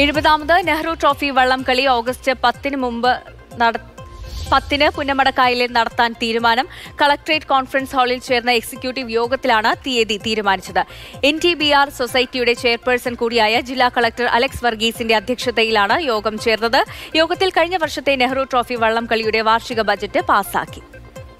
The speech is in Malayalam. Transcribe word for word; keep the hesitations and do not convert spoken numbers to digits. എഴുപതാമത് നെഹ്റു ട്രോഫി വള്ളംകളി ഓഗസ്റ്റ് പത്തിന് മുമ്പ് പത്തിന് പുന്നമടക്കായലിൽ നടത്താൻ തീരുമാനം. കളക്ടറേറ്റ് കോൺഫറൻസ് ഹാളിൽ ചേർന്ന എക്സിക്യൂട്ടീവ് യോഗത്തിലാണ് തീയതി തീരുമാനിച്ചത്. എൻ ടി ബി ആർ സൊസൈറ്റിയുടെ ചെയർപേഴ്സൺ കൂടിയായ ജില്ലാ കളക്ടർ അലക്സ് വർഗീസിന്റെ അധ്യക്ഷതയിലാണ് യോഗം ചേർന്നത്. യോഗത്തിൽ കഴിഞ്ഞ വർഷത്തെ നെഹ്റു ട്രോഫി വള്ളംകളിയുടെ വാർഷിക ബജറ്റ് പാസാക്കി.